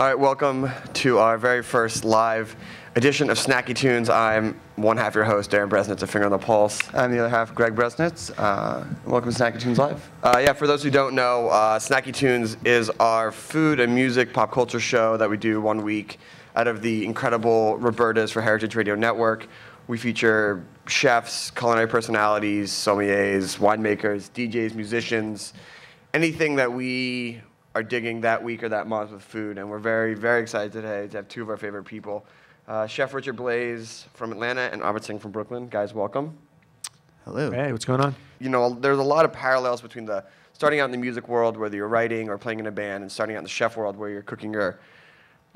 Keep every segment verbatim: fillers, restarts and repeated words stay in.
All right, welcome to our very first live edition of Snacky Tunes. I'm one half your host, Darren Bresnitz, a finger on the pulse. I'm the other half, Greg Bresnitz. Uh, welcome to Snacky Tunes Live. Uh, yeah, for those who don't know, uh, Snacky Tunes is our food and music pop culture show that we do one week out of the incredible Roberta's for Heritage Radio Network. We feature chefs, culinary personalities, sommeliers, winemakers, D Js, musicians, anything that we are digging that week or that month with food, and we're very, very excited today to have two of our favorite people. Uh, Chef Richard Blaze from Atlanta and Robert Singh from Brooklyn. Guys, welcome. Hello. Hey, what's going on? You know, there's a lot of parallels between the starting out in the music world, whether you're writing or playing in a band, and starting out in the chef world, where you're cooking or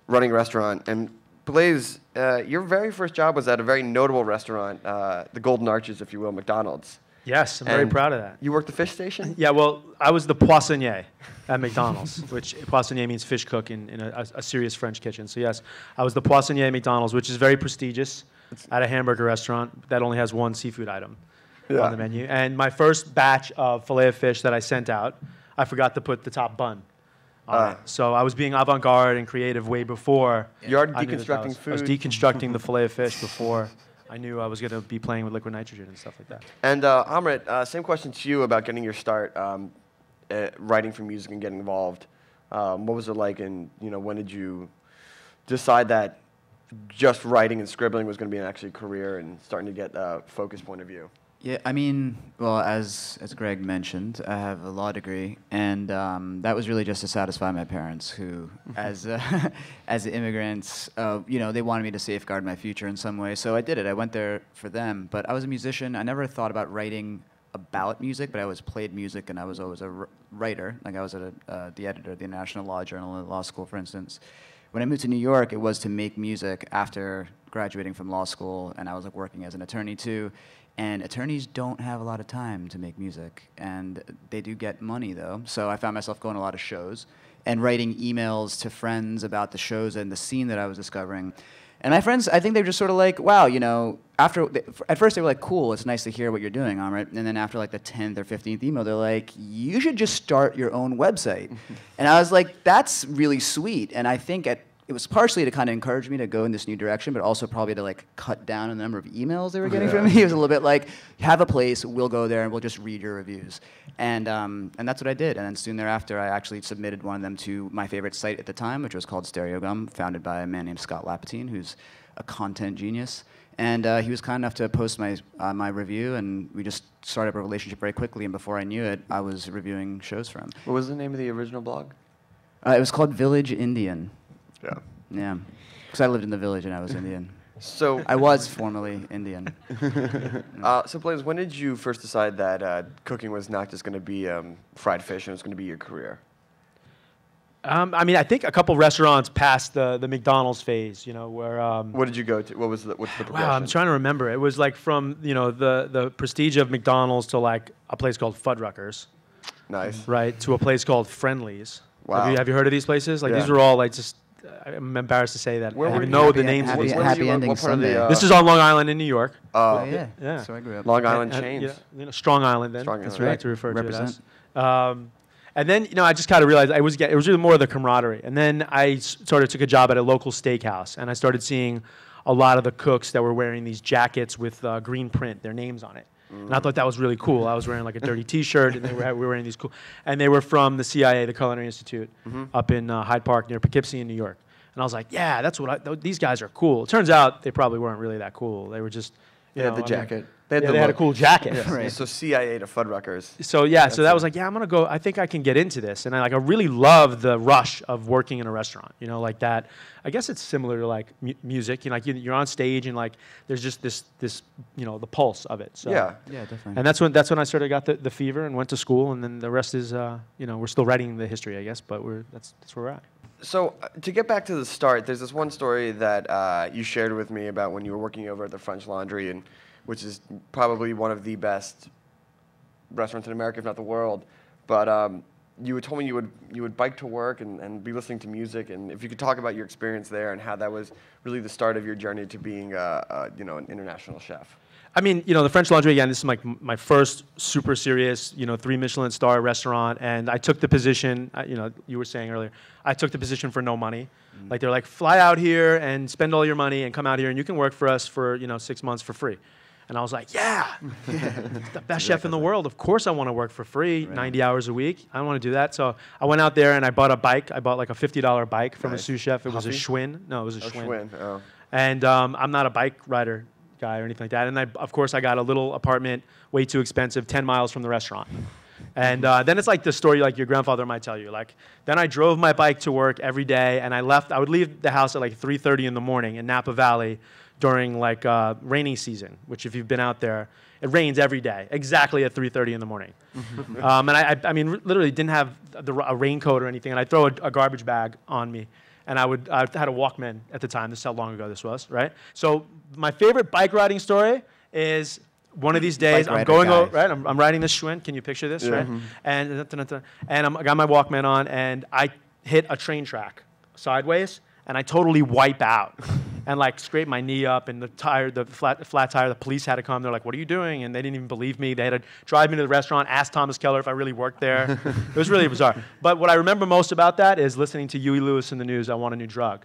running a restaurant. And Blaze, uh, your very first job was at a very notable restaurant, uh, the Golden Arches, if you will, McDonald's. Yes, I'm and very proud of that. You worked the fish station? Yeah, well, I was the poissonnier at McDonald's, which poissonnier means fish cook in, in a, a serious French kitchen. So yes, I was the poissonnier at McDonald's, which is very prestigious, at a hamburger restaurant that only has one seafood item yeah. on the menu. And my first batch of filet of fish that I sent out, I forgot to put the top bun on uh, it. So I was being avant-garde and creative way before. You're already deconstructing I was, food. I was deconstructing the filet of fish before I knew I was going to be playing with liquid nitrogen and stuff like that. And uh, Amrit, uh, same question to you about getting your start um, at writing for music and getting involved. Um, what was it like, and you know, when did you decide that just writing and scribbling was going to be an actual career and starting to get a focused point of view? Yeah, I mean, well, as as Greg mentioned, I have a law degree, and um, that was really just to satisfy my parents, who, as uh, as immigrants, uh, you know, they wanted me to safeguard my future in some way. So I did it. I went there for them. But I was a musician. I never thought about writing about music, but I always played music, and I was always a r writer. Like I was at a, uh, the editor of the National Law Journal at law school, for instance. When I moved to New York, it was to make music after graduating from law school, and I was like working as an attorney too. And attorneys don't have a lot of time to make music, and they do get money though. So I found myself going to a lot of shows and writing emails to friends about the shows and the scene that I was discovering. And my friends, I think they were just sort of like, wow, you know, after, they, at first they were like, cool, it's nice to hear what you're doing, Amrit. And then after like the tenth or fifteenth email, they're like, you should just start your own website. And I was like, that's really sweet. And I think at it was partially to kind of encourage me to go in this new direction, but also probably to like cut down on the number of emails they were getting yeah. from me. It was a little bit like, have a place, we'll go there, and we'll just read your reviews. And, um, and that's what I did. And then soon thereafter, I actually submitted one of them to my favorite site at the time, which was called Stereogum, founded by a man named Scott Lapatine, who's a content genius. And uh, he was kind enough to post my, uh, my review, and we just started up a relationship very quickly. And before I knew it, I was reviewing shows for him. What was the name of the original blog? Uh, it was called Village Indian. Yeah, yeah, because I lived in the village and I was Indian. So I was formerly Indian. uh, so Blaze, when did you first decide that uh, cooking was not just going to be um, fried fish and it was going to be your career? Um, I mean, I think a couple restaurants passed the the McDonald's phase. You know, where um, what did you go to? What was the, what's the progression? Wow, I'm trying to remember. It was like from you know the the prestige of McDonald's to like a place called Fuddruckers. Nice. Right, to a place called Friendly's. Wow. Have you, have you heard of these places? Like yeah. these were all like just. I'm embarrassed to say that. Where I don't even know the names. Happy, happy, happy ending Sunday. Uh, this is on Long Island in New York. Uh, oh, yeah. yeah. So I grew up. Long Island chains. Yeah, you know, Strong Island then. Strong Island. That's right. Like to refer Represent. to it as. Um, and then, you know, I just kind of realized I was get, it was really more of the camaraderie. And then I sort of took a job at a local steakhouse, and I started seeing a lot of the cooks that were wearing these jackets with uh, green print, their names on it. Mm. And I thought that was really cool. I was wearing like a dirty T-shirt, and they were we were wearing these cool. And they were from the C I A, the Culinary Institute, mm-hmm. up in uh, Hyde Park near Poughkeepsie in New York. And I was like, yeah, that's what I, th these guys are cool. It turns out they probably weren't really that cool. They were just, you know, they had the jacket. I mean, they had, yeah, the they had a cool jacket. Yes. Right. So C I A to Fuddruckers. So yeah, that's so that it. was like, yeah, I'm gonna go. I think I can get into this. And I like, I really loved the rush of working in a restaurant. You know, like that. I guess it's similar to like mu music. You know, like you're on stage and like there's just this this you know the pulse of it. So. Yeah, yeah, definitely. And that's when that's when I sort of got the, the fever and went to school. And then the rest is uh, you know we're still writing the history, I guess. But we're that's that's where we're at. So uh, to get back to the start, there's this one story that uh, you shared with me about when you were working over at the French Laundry, and which is probably one of the best restaurants in America, if not the world. But um, you told me you would you would bike to work and, and be listening to music, and if you could talk about your experience there and how that was really the start of your journey to being a, a, you know an international chef. I mean, you know, the French Laundry, again, this is like my first super serious, you know, three Michelin star restaurant. And I took the position, you know, you were saying earlier, I took the position for no money. Mm-hmm. Like, they're like, fly out here and spend all your money and come out here and you can work for us for, you know, six months for free. And I was like, yeah, the best chef in the world. Of course I want to work for free, right. ninety hours a week. I don't want to do that. So I went out there and I bought a bike. I bought like a fifty dollar bike from nice. a sous chef. It Huffy? was a Schwinn. No, it was a oh, Schwinn. Schwinn. Oh. And um, I'm not a bike rider guy or anything like that. And I, of course I got a little apartment, way too expensive, ten miles from the restaurant. And uh, then it's like the story like your grandfather might tell you. Like, then I drove my bike to work every day and I left. I would leave the house at like three thirty in the morning in Napa Valley during like uh, rainy season, which if you've been out there, it rains every day, exactly at three thirty in the morning. um, and I, I mean, literally didn't have the, a raincoat or anything, and I'd throw a, a garbage bag on me, and I would, I had a Walkman at the time, this is how long ago this was, right? So my favorite bike riding story is one of these days, I'm going over, right? I'm, I'm riding this Schwinn, can you picture this, yeah. right? Mm-hmm. And, and I'm, I got my Walkman on, and I hit a train track sideways, and I totally wipe out. And like scrape my knee up, and the tire, the flat, flat tire. The police had to come. They're like, "What are you doing?" And they didn't even believe me. They had to drive me to the restaurant, ask Thomas Keller if I really worked there. It was really bizarre. But what I remember most about that is listening to Huey Lewis in the news. I want a new drug.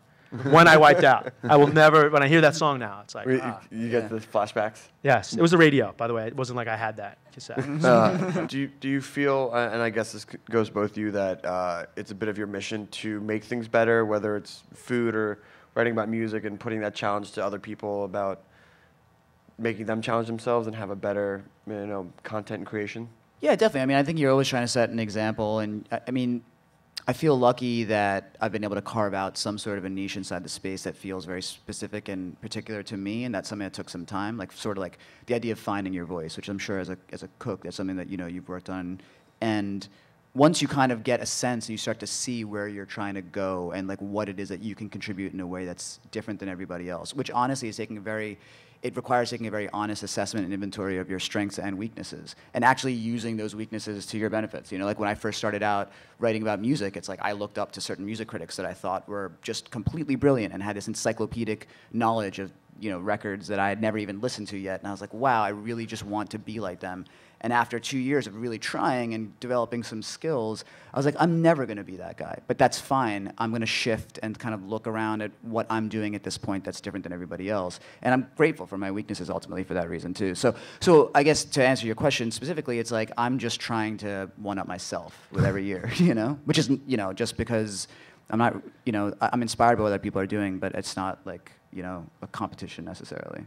When I wiped out, I will never. When I hear that song now, it's like you, ah, you get yeah. the flashbacks. Yes, it was the radio, by the way. It wasn't like I had that cassette. Uh, do you do you feel? Uh, and I guess this goes both you that uh, it's a bit of your mission to make things better, whether it's food or writing about music and putting that challenge to other people about making them challenge themselves and have a better, you know, content creation? Yeah, definitely. I mean, I think you're always trying to set an example. And I, I mean, I feel lucky that I've been able to carve out some sort of a niche inside the space that feels very specific and particular to me. And that's something that took some time, like sort of like the idea of finding your voice, which I'm sure as a, as a cook, that's something that, you know, you've worked on. And once you kind of get a sense and you start to see where you're trying to go and like what it is that you can contribute in a way that's different than everybody else, which honestly is taking a very, it requires taking a very honest assessment and inventory of your strengths and weaknesses and actually using those weaknesses to your benefits. You know, like when I first started out writing about music, it's like I looked up to certain music critics that I thought were just completely brilliant and had this encyclopedic knowledge of, you know, records that I had never even listened to yet. And I was like, wow, I really just want to be like them. And after two years of really trying and developing some skills, I was like, I'm never going to be that guy. But that's fine. I'm going to shift and kind of look around at what I'm doing at this point that's different than everybody else. And I'm grateful for my weaknesses ultimately for that reason, too. So so I guess to answer your question specifically, it's like I'm just trying to one-up myself with every year, you know? Which is, you know, just because I'm not, you know, I'm inspired by what other people are doing, but it's not like, you know, a competition necessarily.